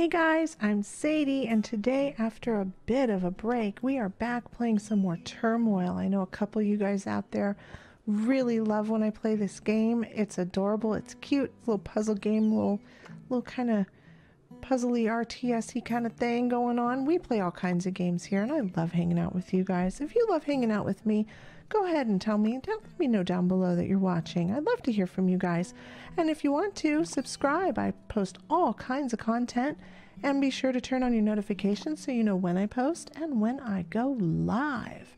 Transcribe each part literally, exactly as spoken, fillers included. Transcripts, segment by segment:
Hey guys, I'm Sadie, and today, after a bit of a break, we are back playing some more Turmoil. I know a couple of you guys out there really love when I play this game. It's adorable, it's cute, it's a little puzzle game, little, little kind of puzzly R T S-y kind of thing going on. We play all kinds of games here, and I love hanging out with you guys. If you love hanging out with me, go ahead and tell me, let me know down below that you're watching. I'd love to hear from you guys. And if you want to, subscribe. I post all kinds of content. And be sure to turn on your notifications so you know when I post and when I go live.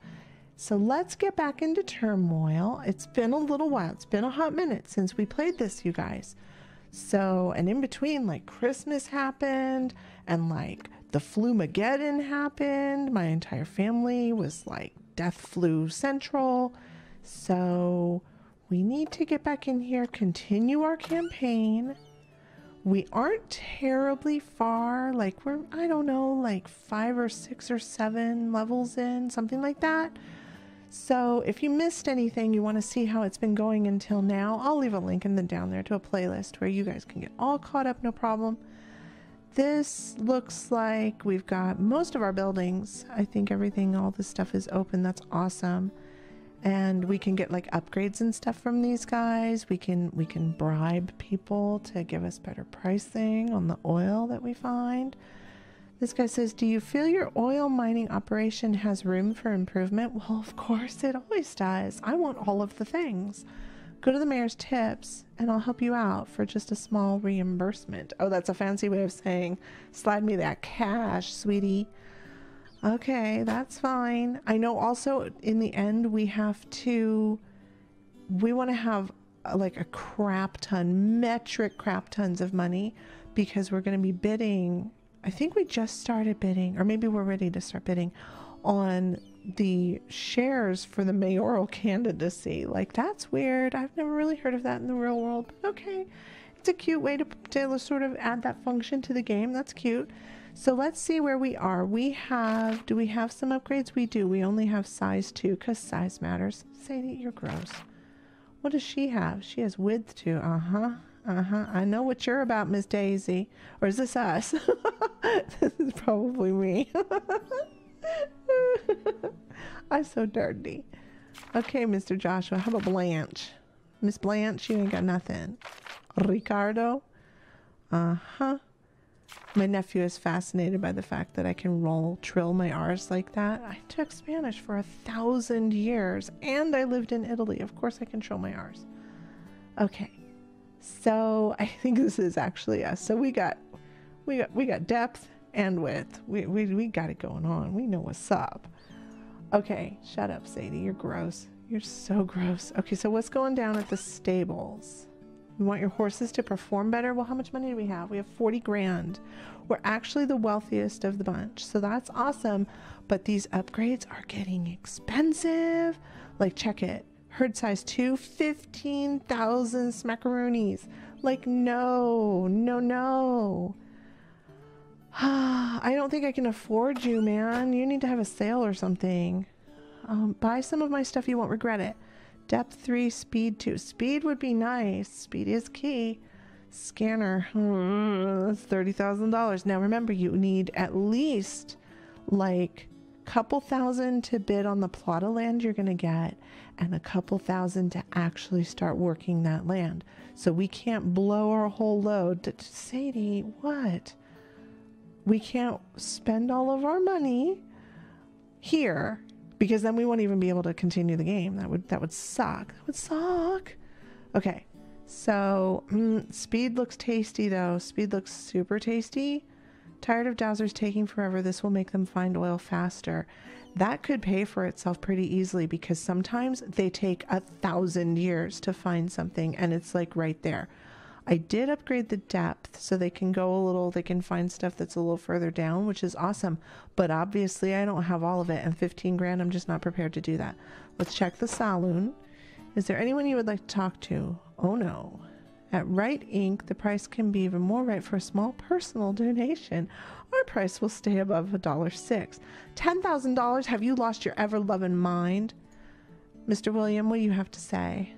So let's get back into Turmoil. It's been a little while. It's been a hot minute since we played this, you guys. So, and in between, like, Christmas happened, and, like, the Flumageddon happened. My entire family was, like, Death Flu Central. So we need to get back in here, continue our campaign. We aren't terribly far, like we're, I don't know, like five or six or seven levels in, something like that. So if you missed anything, you want to see how it's been going until now, I'll leave a link in the down there to a playlist where you guys can get all caught up, no problem. This looks like we've got most of our buildings. I think everything, all this stuff is open. That's awesome. And we can get like upgrades and stuff from these guys. We can we can bribe people to give us better pricing on the oil that we find. This guy says, do you feel your oil mining operation has room for improvement? Well, of course it always does. I want all of the things. Go to the mayor's tips and I'll help you out for just a small reimbursement. Oh, that's a fancy way of saying slide me that cash, sweetie. Okay, that's fine. I know also in the end we have to, we want to have uh, like a crap ton, metric crap tons of money because we're going to be bidding. I think we just started bidding, or maybe we're ready to start bidding on the shares for the mayoral candidacy. Like, that's weird. I've never really heard of that in the real world, but okay, it's a cute way to, to sort of add that function to the game. That's cute. So let's see where we are. We have, do we have some upgrades? We do. We only have size two because size matters. Sadie, you're gross. What does she have? She has width too. Uh-huh. Uh-huh. I know what you're about, Miss Daisy. Or is this us? This is probably me. I'm so dirty. Okay, Mister Joshua, how about Blanche? Miss Blanche, you ain't got nothing. Ricardo? Uh-huh. My nephew is fascinated by the fact that I can roll, trill my R's like that. I took Spanish for a thousand years, and I lived in Italy. Of course I can trill my R's. Okay. So, I think this is actually us. So, we got, we got, we got depth and width. We, we, we got it going on. We know what's up. Okay, shut up, Sadie. You're gross. You're so gross. Okay, so what's going down at the stables? You want your horses to perform better? Well, how much money do we have? We have forty grand. We're actually the wealthiest of the bunch, so that's awesome. But these upgrades are getting expensive. Like, check it. Herd size two, fifteen thousand smackaroonies. Like, no, no, no. I don't think I can afford you, man. You need to have a sale or something. Um, buy some of my stuff. You won't regret it. Depth three, speed two. Speed would be nice. Speed is key. Scanner. That's thirty thousand dollars. Now, remember, you need at least, like, a couple thousand to bid on the plot of land you're going to get and a couple thousand to actually start working that land. So we can't blow our whole load. To, to Sadie, what? We can't spend all of our money here because then we won't even be able to continue the game. That would that would suck. That would suck. Okay, so mm, speed looks tasty though. Speed looks super tasty. Tired of dowsers taking forever. This will make them find oil faster. That could pay for itself pretty easily because sometimes they take a thousand years to find something and it's like right there. I did upgrade the depth so they can go a little, they can find stuff that's a little further down, which is awesome. But obviously I don't have all of it, and fifteen grand, I'm just not prepared to do that. Let's check the saloon. Is there anyone you would like to talk to? Oh no. At Right Incorporated, the price can be even more right for a small personal donation. Our price will stay above one dollar six. ten thousand dollars, have you lost your ever-loving mind? Mister William, what do you have to say?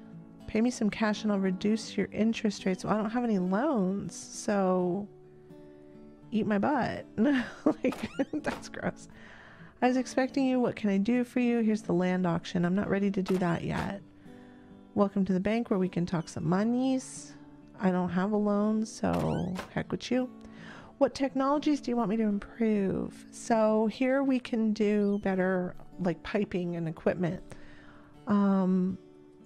Pay me some cash and I'll reduce your interest rates. Well, I don't have any loans, so eat my butt. Like, that's gross. I was expecting you. What can I do for you? Here's the land auction. I'm not ready to do that yet. Welcome to the bank where we can talk some monies. I don't have a loan, so heck with you. What technologies do you want me to improve? So here we can do better, like piping and equipment. Um,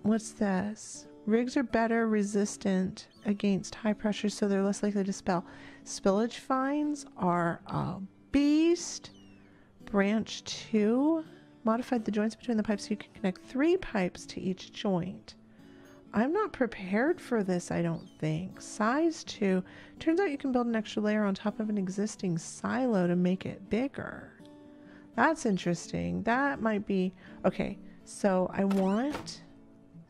what's this? Rigs are better resistant against high pressure, so they're less likely to spill. Spillage fines are a beast. Branch two modified the joints between the pipes so you can connect three pipes to each joint. I'm not prepared for this, I don't think. Size two. Turns out you can build an extra layer on top of an existing silo to make it bigger. That's interesting. That might be... Okay, so I want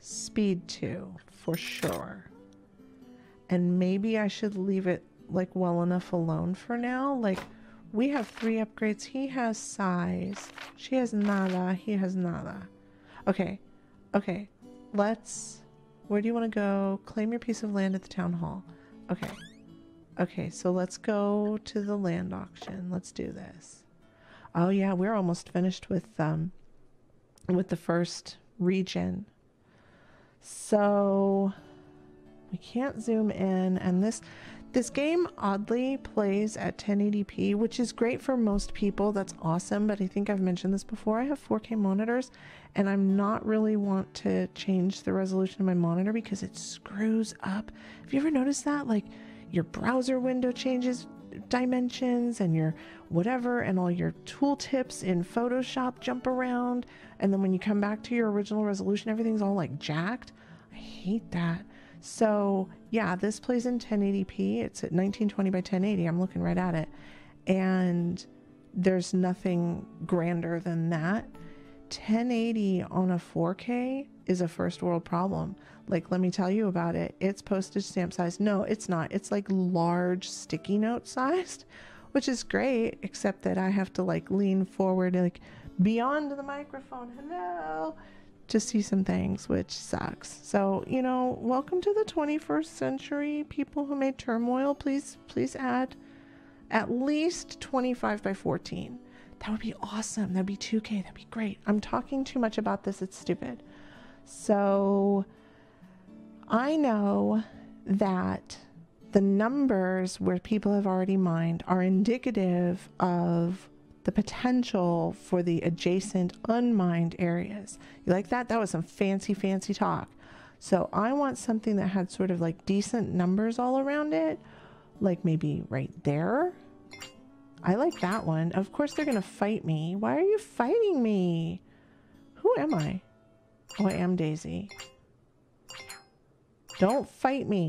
speed two for sure. And maybe I should leave it like well enough alone for now. Like, we have three upgrades. He has size. She has nada. He has nada. Okay. Okay. Let's... Where do you want to go? Claim your piece of land at the town hall. Okay. Okay, so let's go to the land auction. Let's do this. Oh yeah, we're almost finished with um with the first region. So we can't zoom in, and this this game oddly plays at ten eighty p, which is great for most people. That's awesome, but I think I've mentioned this before. I have four K monitors, and I'm not really want to change the resolution of my monitor because it screws up. Have you ever noticed that? Like, your browser window changes dimensions, and your whatever, and all your tooltips in Photoshop jump around, and then when you come back to your original resolution, everything's all like jacked. I hate that. So yeah, this plays in ten eighty p. It's at nineteen twenty by ten eighty. I'm looking right at it, and there's nothing grander than that. ten eighty on a four K is a first world problem. Like, let me tell you about it. It's postage stamp size. No, it's not. It's like large sticky note sized, which is great, except that I have to like lean forward like beyond the microphone. Hello. To see some things, which sucks. So, you know, welcome to the twenty-first century. People who made Turmoil, please, please add at least twenty-five by fourteen. That would be awesome. That'd be two K. That'd be great. I'm talking too much about this. It's stupid. So I know that the numbers where people have already mined are indicative of the potential for the adjacent unmined areas. You like that? That was some fancy, fancy talk. So I want something that had sort of like decent numbers all around it, like maybe right there. I like that one. Of course they're gonna fight me. Why are you fighting me? Who am I? Oh, I am Daisy. Don't fight me,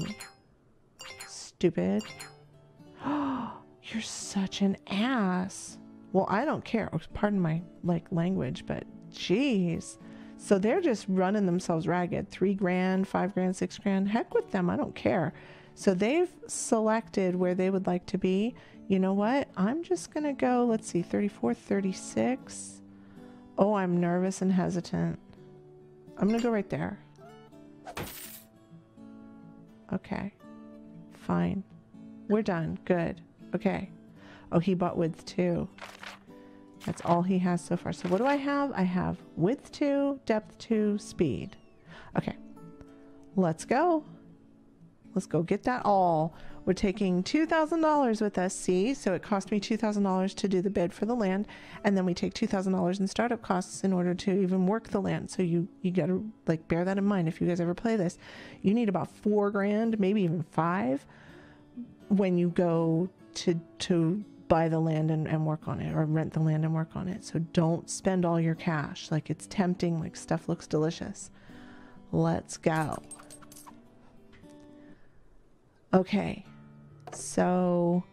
stupid. Oh, you're such an ass. Well, I don't care. Pardon my, like, language, but jeez. So they're just running themselves ragged. Three grand, five grand, six grand. Heck with them. I don't care. So they've selected where they would like to be. You know what? I'm just going to go, let's see, thirty-four, thirty-six. Oh, I'm nervous and hesitant. I'm going to go right there. Okay. Fine. We're done. Good. Okay. Oh, he bought width two. That's all he has so far. So what do I have? I have width two, depth two, speed. Okay, let's go. Let's go get that all. We're taking two thousand dollars with us, see? So it cost me two thousand dollars to do the bid for the land, and then we take two thousand dollars in startup costs in order to even work the land. So you, you gotta like bear that in mind if you guys ever play this. You need about four grand, maybe even five, when you go to, to buy the land and, and work on it, or rent the land and work on it. So don't spend all your cash. Like, it's tempting, like stuff looks delicious. Let's go. Okay, so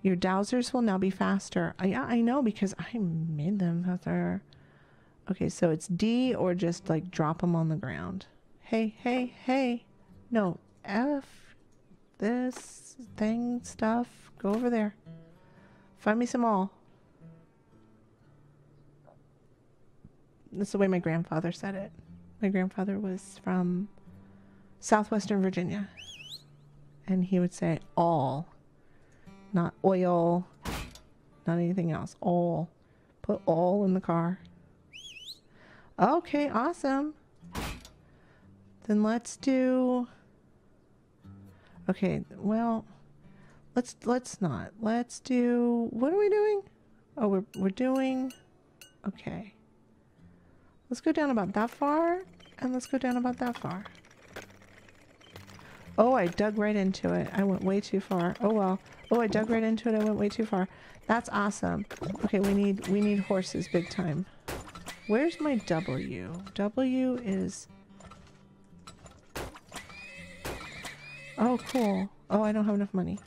your dowsers will now be faster. I, yeah, I know, because I made them faster. Okay, so it's D, or just like drop them on the ground. Hey, hey, hey. No, F this thing stuff. Go over there. Find me some all. That's the way my grandfather said it. My grandfather was from southwestern Virginia. And he would say all. Not oil, not anything else. All. Put all in the car. Okay, awesome. Then let's do... Okay, well, let's let's not. Let's do... What are we doing? Oh, we're, we're doing... Okay. Let's go down about that far, and let's go down about that far. Oh, I dug right into it. I went way too far. Oh, well. Oh, I dug right into it. I went way too far. That's awesome. Okay, we need we need horses big time. Where's my W? W is... Oh, cool. Oh, I don't have enough money.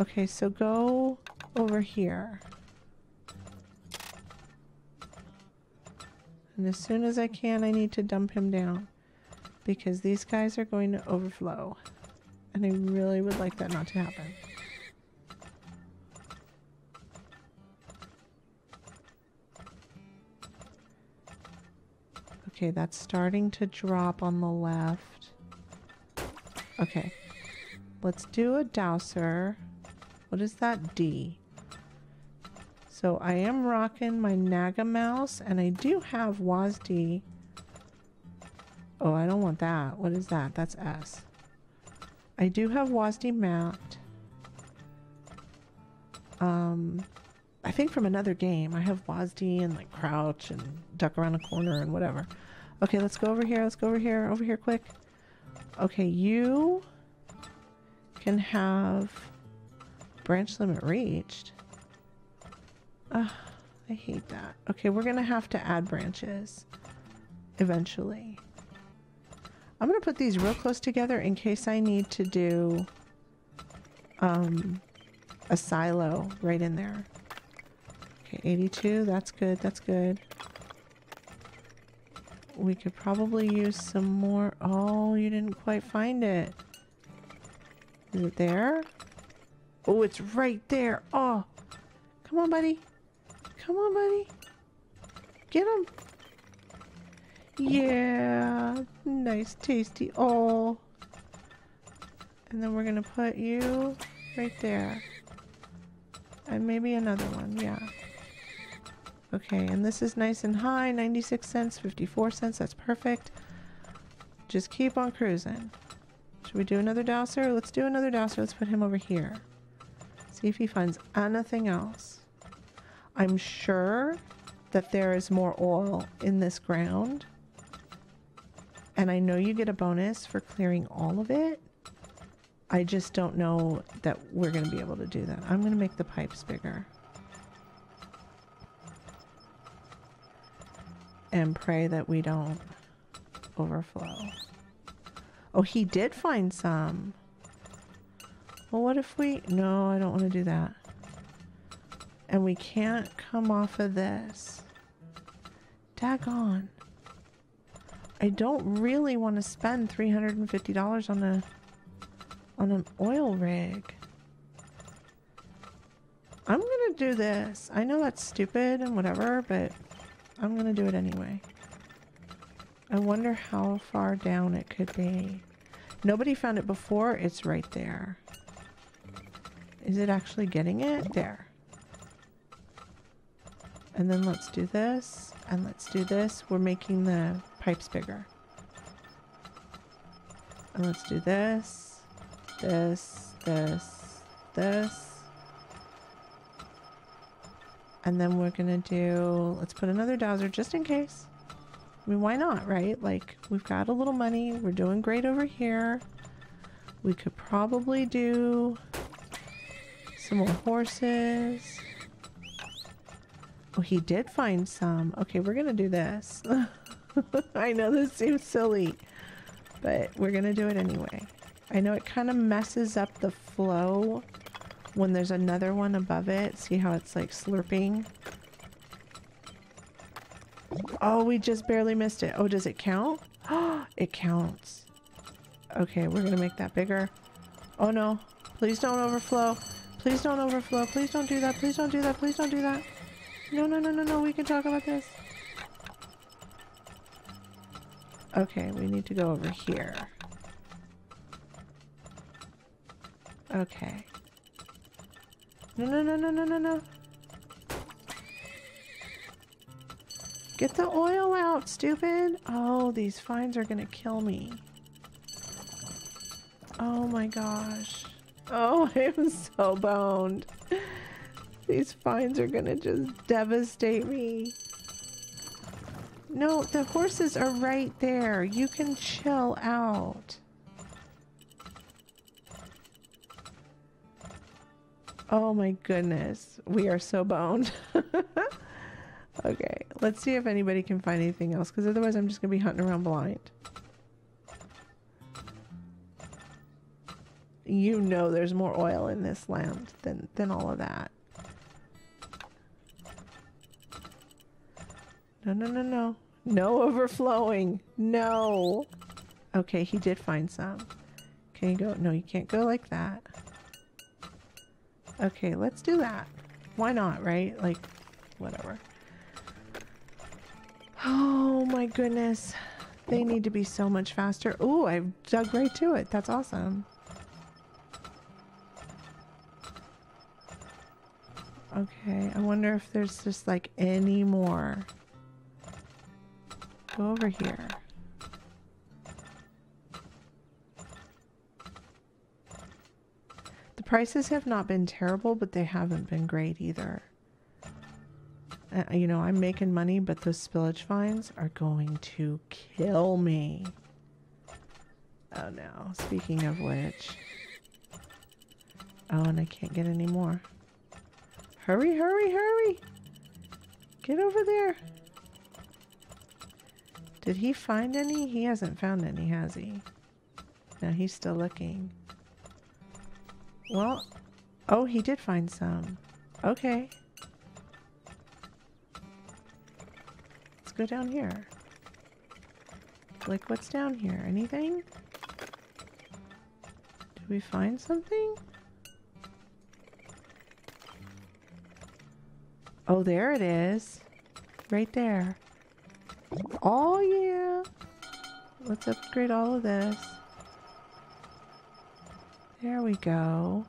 Okay, so go over here. And as soon as I can, I need to dump him down. Because these guys are going to overflow. And I really would like that not to happen. Okay, that's starting to drop on the left. Okay. Let's do a dowser. What is that? D. So I am rocking my Naga mouse, and I do have W A S D. Oh, I don't want that. What is that? That's S. I do have W A S D mapped. Um, I think from another game. I have W A S D and like crouch and duck around a corner and whatever. Okay, let's go over here. Let's go over here. Over here quick. Okay, you can have branch limit reached. Ugh, I hate that. Okay, we're going to have to add branches eventually. I'm going to put these real close together in case I need to do um, a silo right in there. Okay, eighty-two. That's good. That's good. We could probably use some more. Oh, you didn't quite find it. Is it there? Oh, it's right there. Oh, come on, buddy. Come on, buddy. Get him. Yeah, nice tasty. Oh, and then we're gonna put you right there, and maybe another one. Yeah, okay. And this is nice and high. Ninety-six cents, fifty-four cents. That's perfect. Just keep on cruising. Should we do another dowser? Let's do another dowser. Let's put him over here, see if he finds anything else. I'm sure that there is more oil in this ground. And I know you get a bonus for clearing all of it. I just don't know that we're going to be able to do that. I'm going to make the pipes bigger. And pray that we don't overflow. Oh, he did find some. Well, what if we... No, I don't want to do that. And we can't come off of this. Daggone. I don't really want to spend three hundred fifty dollars on a on an oil rig. I'm gonna do this. I know that's stupid and whatever, but I'm gonna do it anyway. I wonder how far down it could be. Nobody found it before. It's right there. Is it actually getting it? There. And then let's do this, and let's do this. We're making the pipes bigger. And let's do this, this, this, this. And then we're gonna do, let's put another dowser just in case. I mean, why not, right? Like, we've got a little money. We're doing great over here. We could probably do some more horses. Oh, he did find some. Okay, we're gonna do this. I know this seems silly, but we're gonna do it anyway. I know it kind of messes up the flow when there's another one above it. See how it's like slurping? Oh, we just barely missed it. Oh, does it count? Oh, it counts. Okay, we're gonna make that bigger. Oh no, please don't overflow. Please don't overflow. Please don't do that. Please don't do that. Please don't do that. No, no, no, no, no. We can talk about this. Okay, we need to go over here. Okay. No, no, no, no, no, no, no. Get the oil out, stupid! Oh, these fines are gonna kill me. Oh my gosh. Oh, I'm so boned. These fines are gonna just devastate me. No, the horses are right there. You can chill out. Oh my goodness. We are so boned. Okay, let's see if anybody can find anything else, because otherwise I'm just gonna be hunting around blind. You know there's more oil in this lamp than, than all of that. No, no, no, no. No overflowing. No. Okay, he did find some. Can you go? No, you can't go like that. Okay, let's do that. Why not, right? Like, whatever. Oh my goodness. They need to be so much faster. Ooh, I've dug right to it. That's awesome. Okay, I wonder if there's just like any more. Go over here. The prices have not been terrible, but they haven't been great either. Uh, you know, I'm making money, but those spillage fines are going to kill me. Oh no, speaking of which. Oh, and I can't get any more. Hurry, hurry, hurry! Get over there! Did he find any? He hasn't found any, has he? No, he's still looking. Well, oh, he did find some. Okay. Let's go down here. Like, what's down here? Anything? Did we find something? Oh, there it is. Right there. Oh yeah, let's upgrade all of this. There we go.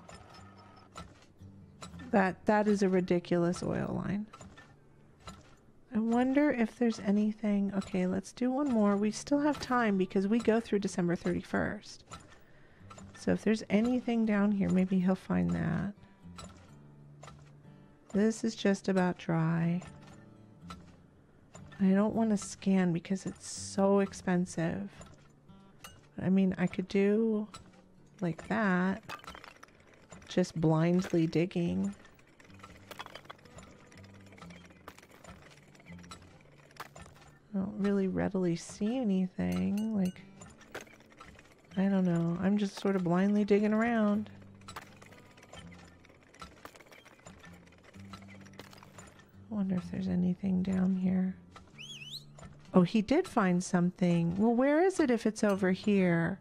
That that is a ridiculous oil line. I wonder if there's anything. Okay, let's do one more. We still have time because we go through December thirty-first. So if there's anything down here, maybe he'll find that. This is just about dry. I don't want to scan because it's so expensive. I mean, I could do like that. Just blindly digging. I don't really readily see anything. Like, I don't know. I'm just sort of blindly digging around. I wonder if there's anything down here. Oh, he did find something. Well, where is it if it's over here?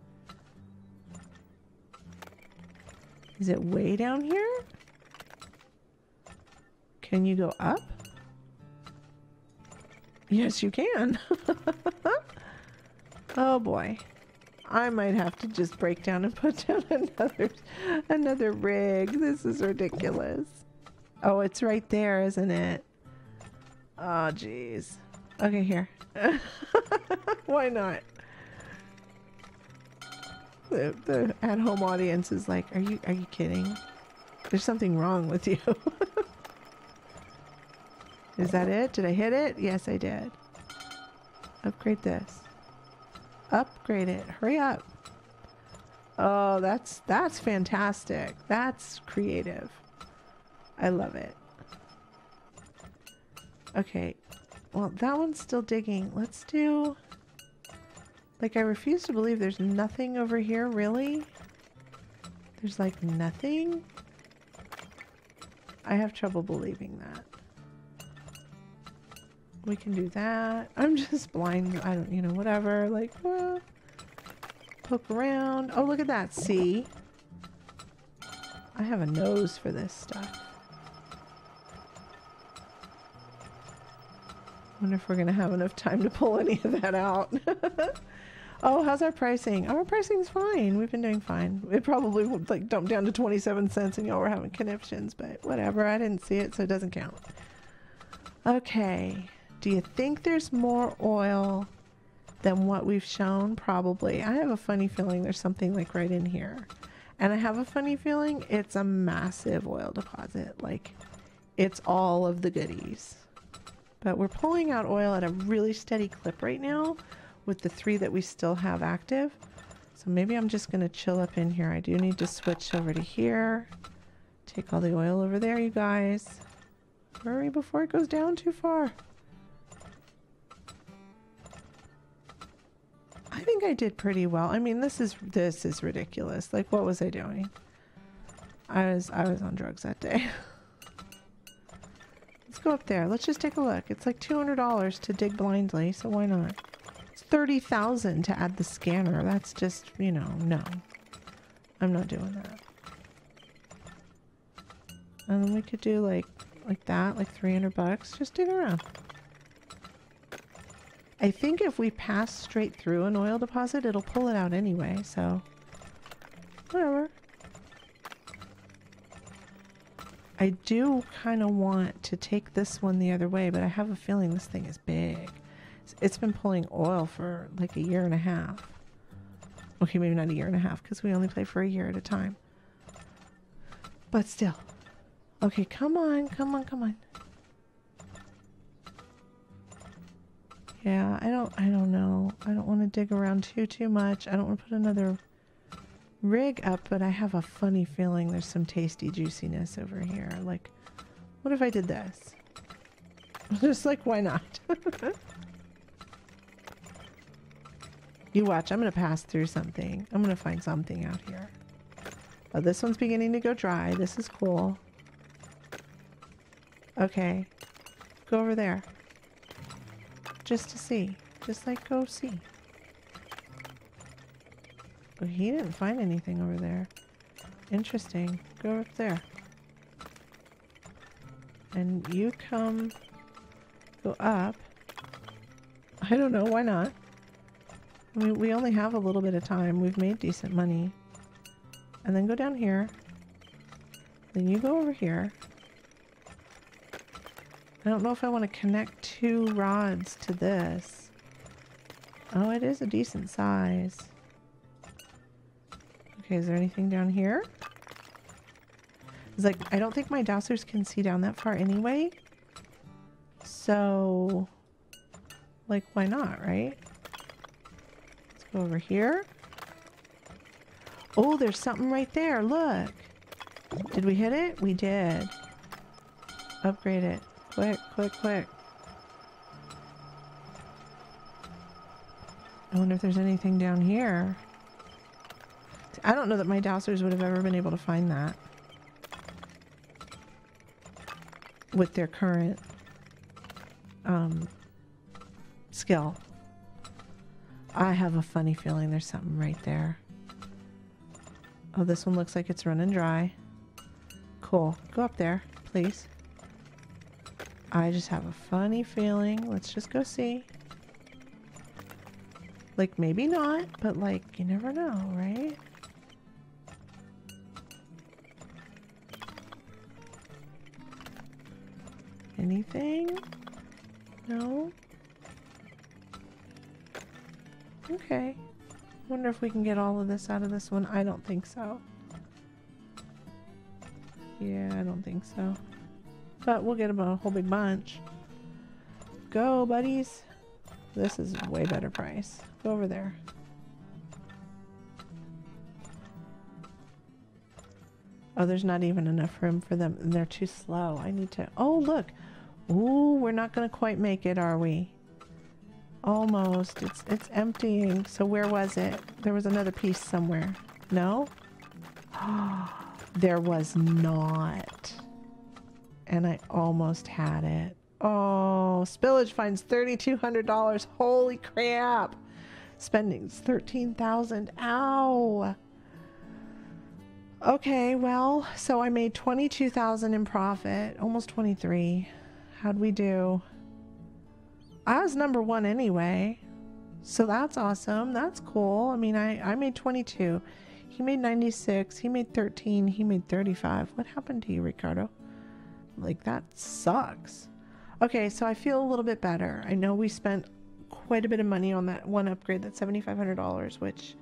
Is it way down here? Can you go up? Yes, you can. Oh boy. I might have to just break down and put down another another rig. This is ridiculous. Oh, it's right there, isn't it? Oh, geez. Okay, here. Why not? The, the at-home audience is like, are you, are you kidding? There's something wrong with you. Is that it? Did I hit it? Yes, I did. Upgrade this. Upgrade it. Hurry up. Oh, that's, that's fantastic. That's creative. I love it. Okay. Well, that one's still digging. Let's do... Like, I refuse to believe there's nothing over here, really? There's, like, nothing? I have trouble believing that. We can do that. I'm just blind. I don't, you know, whatever. Like, well, poke around. Oh, look at that. See? I have a nose for this stuff. Wonder if we're gonna have enough time to pull any of that out. Oh, how's our pricing? Oh, our pricing's fine. We've been doing fine. It probably would like dump down to twenty-seven cents and y'all were having conniptions, but whatever. I didn't see it, so it doesn't count. Okay. Do you think there's more oil than what we've shown? Probably. I have a funny feeling there's something like right in here. And I have a funny feeling it's a massive oil deposit. Like, it's all of the goodies. But we're pulling out oil at a really steady clip right now with the three that we still have active. So maybe I'm just going to chill up in here. I do need to switch over to here. Take all the oil over there, you guys. Hurry before it goes down too far. I think I did pretty well. I mean, this is this is ridiculous. Like, what was I doing? I was I was on drugs that day. Let's go up there. Let's just take a look. It's like two hundred dollars to dig blindly, so why not? It's thirty thousand dollars to add the scanner. That's just, you know, no. I'm not doing that. And then we could do like like that, like three hundred bucks. Just dig around. I think if we pass straight through an oil deposit, it'll pull it out anyway, so whatever. I do kind of want to take this one the other way, but I have a feeling this thing is big. It's been pulling oil for like a year and a half. Okay, maybe not a year and a half, because we only play for a year at a time. But still. Okay, come on, come on, come on. Yeah, I don't, I don't know. I don't want to dig around too, too much. I don't want to put another rig up, but I have a funny feeling there's some tasty juiciness over here. Like, what if I did this? Just like, why not? You watch, I'm going to pass through something. I'm going to find something out here. Oh, this one's beginning to go dry. This is cool. Okay, go over there. Just to see. Just like go see. Oh, he didn't find anything over there. Interesting. Go up there. And you come... Go up. I don't know. Why not? I mean, we only have a little bit of time. We've made decent money. And then go down here. Then you go over here. I don't know if I want to connect two rods to this. Oh, it is a decent size. Okay, is there anything down here? It's like, I don't think my dowsers can see down that far anyway. So, like, why not, right? Let's go over here. Oh, there's something right there. Look. Did we hit it? We did. Upgrade it. Quick, quick, quick. I wonder if there's anything down here. I don't know that my dowsers would have ever been able to find that. With their current um, skill. I have a funny feeling there's something right there. Oh, this one looks like it's running dry. Cool. Go up there, please. I just have a funny feeling. Let's just go see. Like, maybe not, but like, you never know, right? Anything? No? Okay. Wonder if we can get all of this out of this one. I don't think so. Yeah, I don't think so. But we'll get them a whole big bunch. Go, buddies. This is way better price. Go over there. Oh, there's not even enough room for them. They're too slow. I need to... Oh, look. Ooh, we're not going to quite make it, are we? Almost. It's, it's emptying. So where was it? There was another piece somewhere. No? There was not. And I almost had it. Oh, spillage finds three thousand two hundred dollars. Holy crap. Spending's thirteen thousand dollars. Ow. Okay, well, so I made twenty-two thousand dollars in profit. Almost twenty-three thousand dollars. How'd we do? I was number one anyway. So that's awesome. That's cool. I mean, I, I made twenty-two thousand dollars. He made ninety-six thousand dollars. He made thirteen thousand dollars. He made thirty-five thousand dollars. What happened to you, Ricardo? Like, that sucks. Okay, so I feel a little bit better. I know we spent quite a bit of money on that one upgrade, that's seventy-five hundred dollars, which,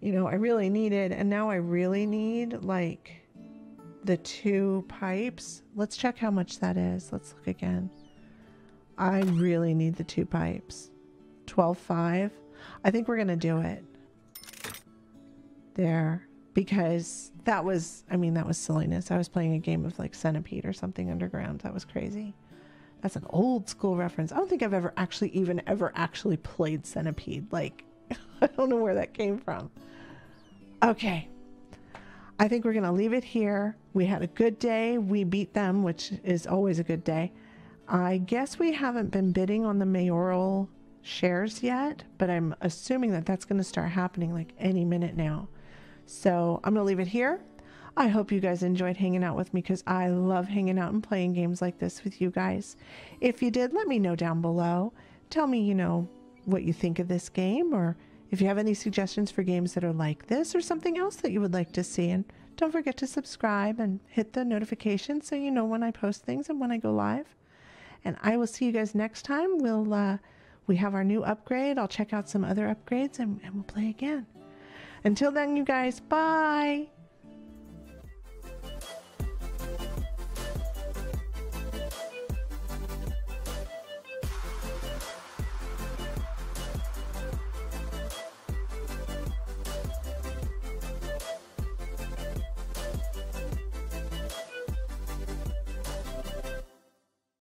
you know, I really needed. And now I really need, like, the two pipes. Let's check how much that is. Let's look again. I really need the two pipes. twelve five. I think we're going to do it. There. Because that was, I mean, that was silliness. I was playing a game of, like, Centipede or something underground. That was crazy. That's an old school reference. I don't think I've ever actually even ever actually played Centipede. Like, I don't know where that came from. Okay. I think we're going to leave it here. We had a good day. We beat them, which is always a good day. I guess we haven't been bidding on the mayoral shares yet, but I'm assuming that that's going to start happening like any minute now. So I'm going to leave it here. I hope you guys enjoyed hanging out with me, because I love hanging out and playing games like this with you guys. If you did, let me know down below. Tell me, you know, what you think of this game, or if you have any suggestions for games that are like this or something else that you would like to see. And don't forget to subscribe and hit the notification so you know when I post things and when I go live. And I will see you guys next time. We'll, uh, we have our new upgrade. I'll check out some other upgrades, and, and we'll play again. Until then, you guys, bye!